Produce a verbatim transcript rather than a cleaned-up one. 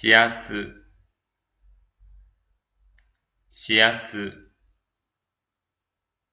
瞎子，瞎子。